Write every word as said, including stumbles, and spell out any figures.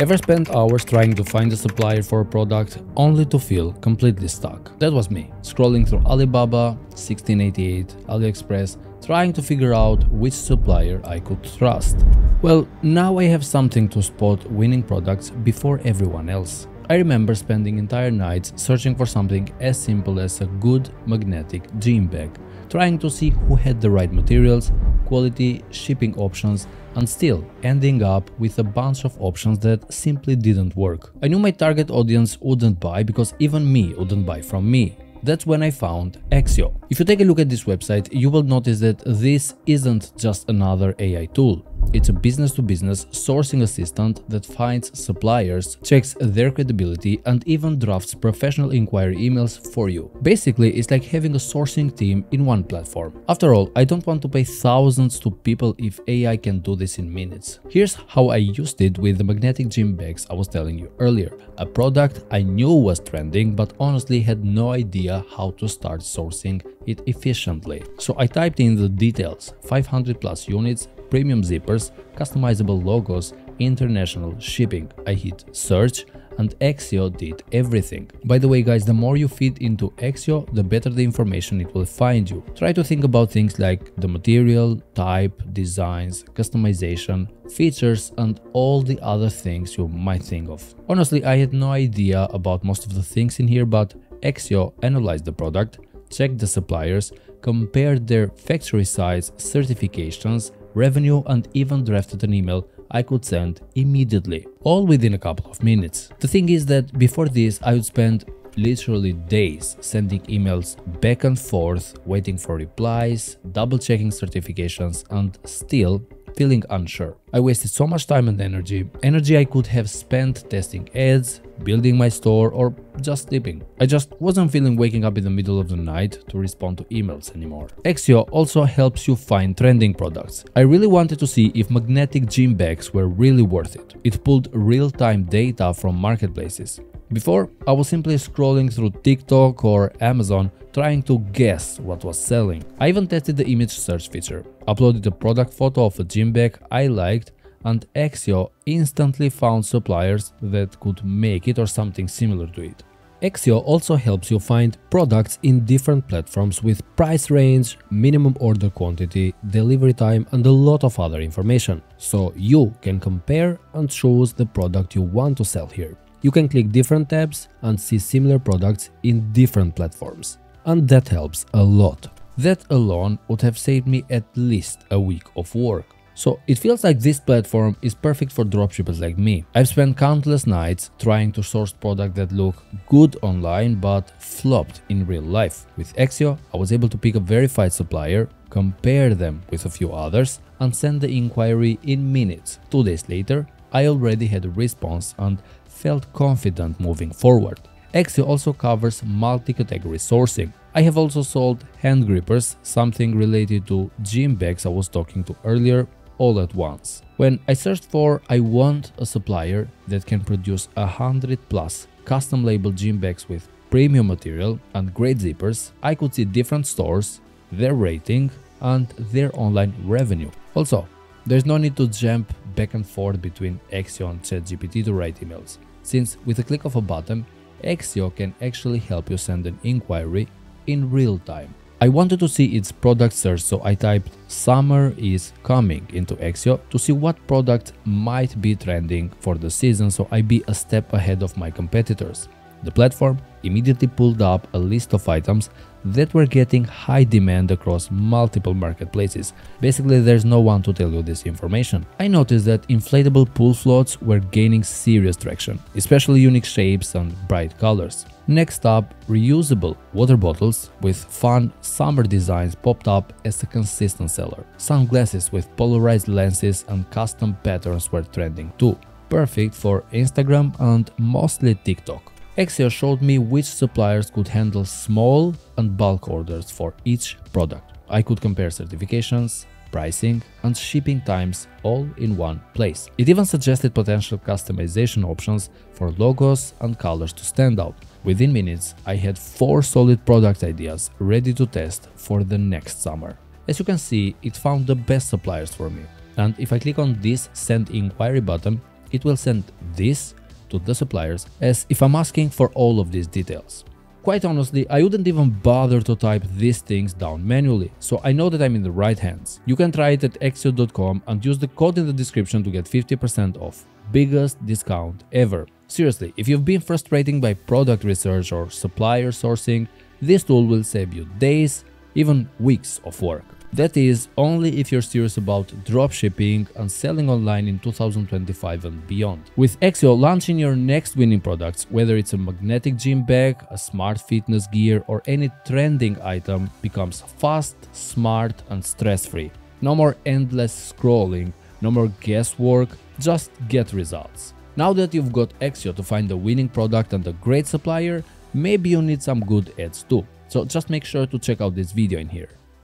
Ever spent hours trying to find a supplier for a product only to feel completely stuck? That was me, scrolling through Alibaba, sixteen eighty-eight, Aliexpress, trying to figure out which supplier I could trust. Well, now I have something to spot winning products before everyone else. I remember spending entire nights searching for something as simple as a good magnetic gym bag, trying to see who had the right materials, quality, shipping options, and still ending up with a bunch of options that simply didn't work. I knew my target audience wouldn't buy because even me wouldn't buy from me. That's when I found Accio. If you take a look at this website, you will notice that this isn't just another A I tool. It's a business-to-business sourcing assistant that finds suppliers, checks their credibility, and even drafts professional inquiry emails for you. Basically, it's like having a sourcing team in one platform. After all, I don't want to pay thousands to people if A I can do this in minutes. Here's how I used it with the magnetic gym bags I was telling you earlier. A product I knew was trending, but honestly had no idea how to start sourcing it efficiently. So I typed in the details, five hundred plus units, premium zippers, customizable logos, international shipping. I hit search and Accio did everything. By the way, guys, the more you feed into Accio, the better the information it will find you. Try to think about things like the material, type, designs, customization, features, and all the other things you might think of. Honestly, I had no idea about most of the things in here, but Accio analyzed the product, checked the suppliers, compared their factory size, certifications, revenue, and even drafted an email I could send immediately, all within a couple of minutes. The thing is that before this, I would spend literally days sending emails back and forth, waiting for replies, double-checking certifications, and still feeling unsure. I wasted so much time and energy, energy I could have spent testing ads, building my store, or just sleeping. I just wasn't feeling waking up in the middle of the night to respond to emails anymore. Accio also helps you find trending products. I really wanted to see if magnetic gym bags were really worth it. It pulled real-time data from marketplaces. Before, I was simply scrolling through TikTok or Amazon trying to guess what was selling. I even tested the image search feature, uploaded a product photo of a gym bag I liked, and Accio instantly found suppliers that could make it or something similar to it. Accio also helps you find products in different platforms with price range, minimum order quantity, delivery time, and a lot of other information, so you can compare and choose the product you want to sell here. You can click different tabs and see similar products in different platforms, and that helps a lot. That alone would have saved me at least a week of work. So it feels like this platform is perfect for dropshippers like me. I've spent countless nights trying to source products that look good online but flopped in real life. With Accio, I was able to pick a verified supplier, compare them with a few others, and send the inquiry in minutes. Two days later, I already had a response and felt confident moving forward. Accio also covers multi-category sourcing. I have also sold hand grippers, something related to gym bags I was talking to earlier, all at once. When I searched for "I want a supplier that can produce a hundred plus custom labeled gym bags with premium material and great zippers," I could see different stores, their rating, and their online revenue. Also, there's no need to jump back and forth between Accio and ChatGPT to write emails, since with a click of a button, Accio can actually help you send an inquiry in real time. I wanted to see its product search, so I typed "summer is coming" into Accio to see what product might be trending for the season, so I'd be a step ahead of my competitors. The platform immediately pulled up a list of items that were getting high demand across multiple marketplaces. Basically, there's no one to tell you this information. I noticed that inflatable pool floats were gaining serious traction, especially unique shapes and bright colors. Next up, reusable water bottles with fun summer designs popped up as a consistent seller. Sunglasses with polarized lenses and custom patterns were trending too, perfect for Instagram and mostly TikTok. Accio showed me which suppliers could handle small and bulk orders for each product. I could compare certifications, pricing, and shipping times all in one place. It even suggested potential customization options for logos and colors to stand out. Within minutes, I had four solid product ideas ready to test for the next summer. As you can see, it found the best suppliers for me. And if I click on this Send Inquiry button, it will send this to the suppliers, as if I'm asking for all of these details. Quite honestly, I wouldn't even bother to type these things down manually, so I know that I'm in the right hands. You can try it at accio dot com and use the code in the description to get fifty percent off. Biggest discount ever. Seriously, if you've been frustrated by product research or supplier sourcing, this tool will save you days, even weeks of work. That is, only if you're serious about dropshipping and selling online in two thousand twenty-five and beyond. With Accio, launching your next winning products, whether it's a magnetic gym bag, a smart fitness gear, or any trending item, becomes fast, smart, and stress-free. No more endless scrolling, no more guesswork, just get results. Now that you've got Accio to find a winning product and a great supplier, maybe you need some good ads too. So just make sure to check out this video in here.